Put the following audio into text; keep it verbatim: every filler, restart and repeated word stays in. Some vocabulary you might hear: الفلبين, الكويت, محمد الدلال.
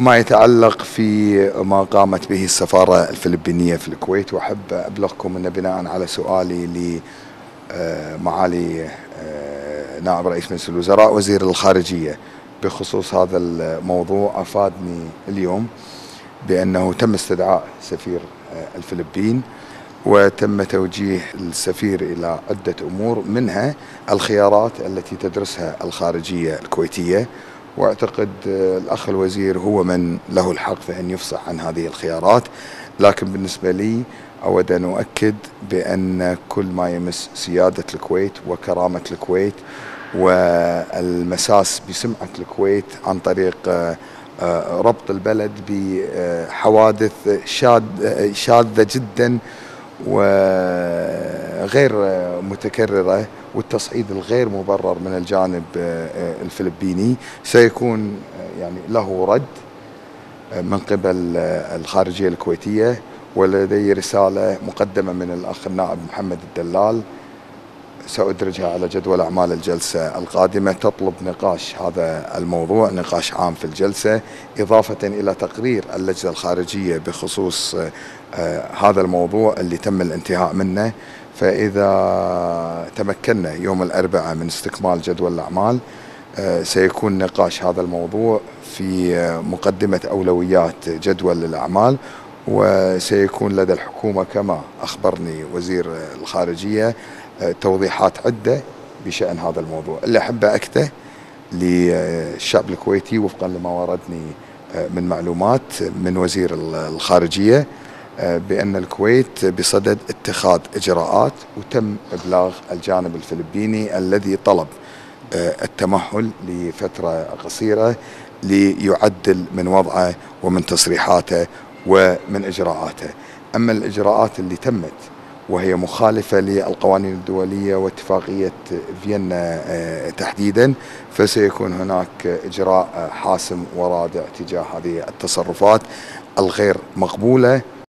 ما يتعلق في ما قامت به السفارة الفلبينية في الكويت. وأحب أبلغكم أن بناء على سؤالي لمعالي نائب رئيس مجلس الوزراء وزير الخارجية بخصوص هذا الموضوع، أفادني اليوم بأنه تم استدعاء سفير الفلبين وتم توجيه السفير إلى عدة أمور، منها الخيارات التي تدرسها الخارجية الكويتية، واعتقد الأخ الوزير هو من له الحق في أن يفصح عن هذه الخيارات. لكن بالنسبة لي أود أن أؤكد بأن كل ما يمس سيادة الكويت وكرامة الكويت والمساس بسمعة الكويت عن طريق ربط البلد بحوادث شاذة جدا وغير متكررة والتصعيد الغير مبرر من الجانب الفلبيني سيكون يعني له رد من قبل الخارجية الكويتية. ولدي رسالة مقدمة من الأخ النائب محمد الدلال سأدرجها على جدول أعمال الجلسة القادمة تطلب نقاش هذا الموضوع، نقاش عام في الجلسة، إضافة إلى تقرير اللجنة الخارجية بخصوص هذا الموضوع اللي تم الانتهاء منه. فإذا تمكنا يوم الأربعاء من استكمال جدول الأعمال سيكون نقاش هذا الموضوع في مقدمة أولويات جدول الأعمال، وسيكون لدى الحكومة كما أخبرني وزير الخارجية توضيحات عدة بشأن هذا الموضوع. اللي أحب أكده للشعب الكويتي وفقا لما وردني من معلومات من وزير الخارجية بأن الكويت بصدد اتخاذ إجراءات وتم إبلاغ الجانب الفلبيني الذي طلب التمهل لفترة قصيرة ليعدل من وضعه ومن تصريحاته ومن إجراءاته. أما الإجراءات اللي تمت وهي مخالفة للقوانين الدولية واتفاقية فيينا تحديدا فسيكون هناك إجراء حاسم ورادع تجاه هذه التصرفات الغير مقبولة.